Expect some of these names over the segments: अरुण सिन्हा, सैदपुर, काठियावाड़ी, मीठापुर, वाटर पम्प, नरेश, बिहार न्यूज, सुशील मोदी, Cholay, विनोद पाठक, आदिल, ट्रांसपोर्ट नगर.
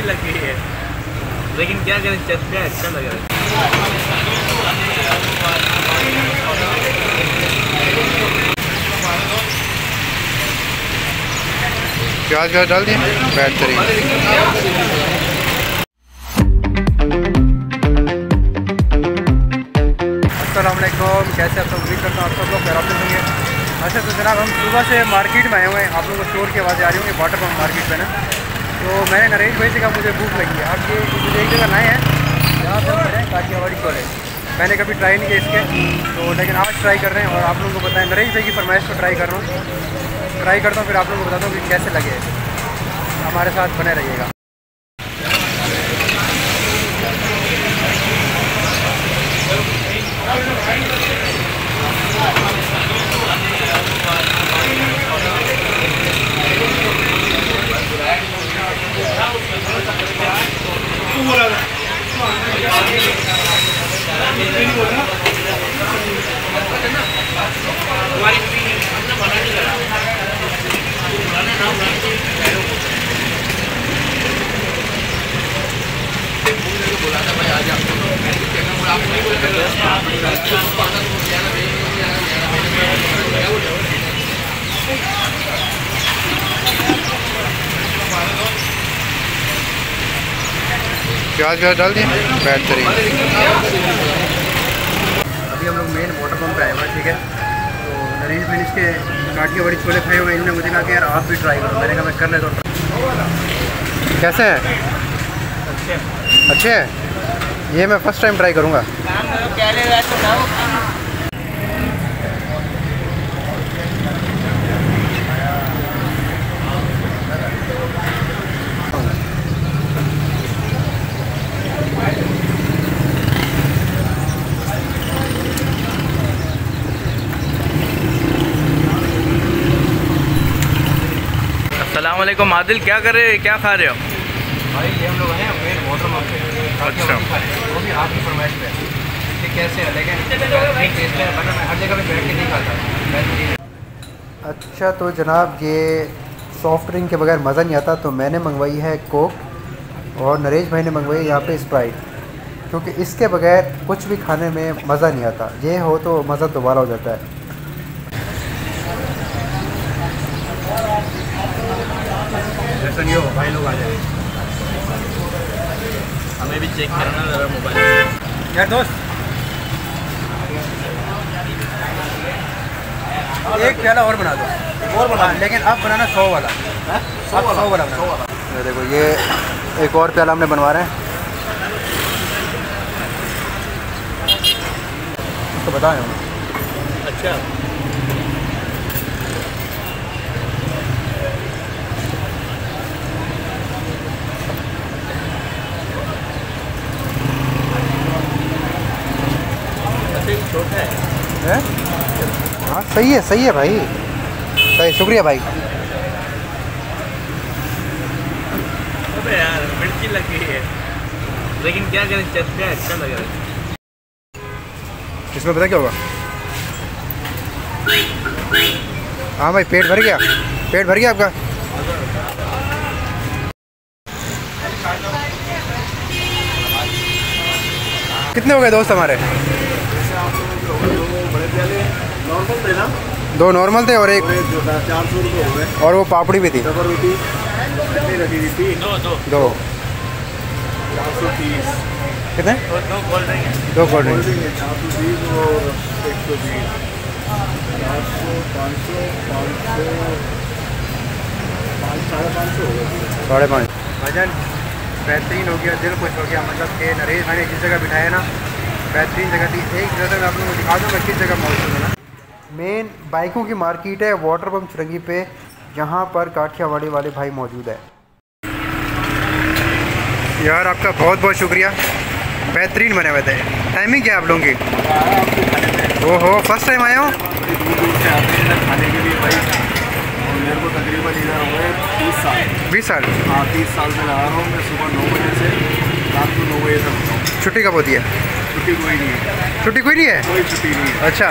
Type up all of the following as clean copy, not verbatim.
अच्छी लग रही है, लेकिन क्या करें छत पे अच्छा लग रहा है। प्याज व्याज डाल दिए बेहतरीन। कैसे आप सब, उम्मीद करता हूँ आप सब लोग खैर से होंगे। अच्छा तो जनाब, हम सुबह से मार्केट में आए हुए हैं। आप लोगों को शोर की आवाज़ें आ रही होंगी, वाटर पम्प मार्केट में ना। तो मैंने नरेश भाई से कहा मुझे भूख लगी है। आप ये मुझे एक जगह नए हैं जहाँ पर मेरे काठियावाड़ी कॉलेज, मैंने कभी ट्राई नहीं किया इसके, तो लेकिन आज ट्राई कर रहे हैं और आप लोगों को बताएं। नरेश भाई की फरमाइश को ट्राई करता हूँ, फिर आप लोगों को बताता हूँ कि कैसे लगे। हमारे साथ बने रहिएगा। प्याज व्याज डाल दिए बेहतरीन। अभी हम लोग मेन वाटर पम्प पे आए हुए हैं, ठीक है। तो नरेश भाई इसके काठियावाड़ी छोले खाए हुए, इन्होंने मुझे कहा कि यार आप भी ट्राई करो। मैंने कहा मैं कर लेता हूँ। कैसे हैं? अच्छे हैं। ये मैं फर्स्ट टाइम ट्राई करूँगा। वालेकुम आदिल, क्या कर रहे हो, क्या खा रहे हो भाई? ये हम लोग हैं मेन वाटर पम्प पे। अच्छा, वो भी आपकी फरमाइश पे कि कैसे है, लेकिन टेस्ट है, वरना मैं हर जगह पे बैठ के नहीं खाता। अच्छा तो जनाब, ये सॉफ्ट ड्रिंक के बगैर मज़ा नहीं आता, तो मैंने मंगवाई है कोक और नरेश भाई ने मंगवाई यहाँ पे स्प्राइट, क्योंकि इसके बगैर कुछ भी खाने में मज़ा नहीं आता। ये हो तो मज़ा दोबारा हो जाता है। हो भाई लोग आ जाए, हमें भी चेक करना ज़रा मोबाइल। यार दोस्त, एक प्याला और बना दो, और बना, लेकिन अब बनाना 100 वाला। ये देखो, ये एक और प्याला हमने बनवा रहे हैं, उसको बताएं। अच्छा है? हाँ सही है भाई, सही। शुक्रिया भाई। अबे यार मिर्ची लग गई है, लेकिन क्या करें छत पे अच्छा लग रहा है। इसमें पता क्या होगा? हाँ भाई, पेट भर गया आपका। कितने हो गए दोस्त हमारे? दो नॉर्मल थे और एक 400 रुपये हो गए, और वो पापड़ी भी थी। दो 430। कितने? दो कोल्ड ड्रिंक 430 और 120। 500 550 भजन बेहतरीन हो गया, दिल खुश हो गया। मतलब कि नरेश भाई ने जिस जगह बिठाया ना, बेहतरीन जगह थी। एक जगह आप लोगों को दिखा दूँगा किस जगह मौजूद है ना। मेन बाइकों की मार्केट है वाटर पम्प चुरंगी पे, यहाँ पर काठियावाड़ी वाले भाई मौजूद है। यार आपका बहुत शुक्रिया, बेहतरीन बने हुए थे। टाइमिंग क्या आप लोगों की? ओहो, फर्स्ट टाइम आया हूँ खाने के लिए भाई। मेरे को तकरीबन इधर हो गए 20 साल। हाँ 30 साल से लगा रहा हूँ मैं। सुबह 9 बजे से रात को 9 बजे तक। छुट्टी कब होती है? छुट्टी कोई नहीं है। कोई छुट्टी नहीं है। अच्छा,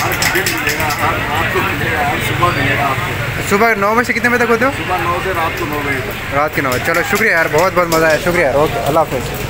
हर दिन मिलेगा, हर रात को मिलेगा, हर सुबह मिलेगा आपको। सुबह 9 बजे से कितने बजे तक होते हो? सुबह 9 से रात को 9 बजे तक। रात के 9 बजे। चलो शुक्रिया यार, बहुत बहुत मज़ा आया। शुक्रिया यार, ओके, अल्लाह हाफ़िज़।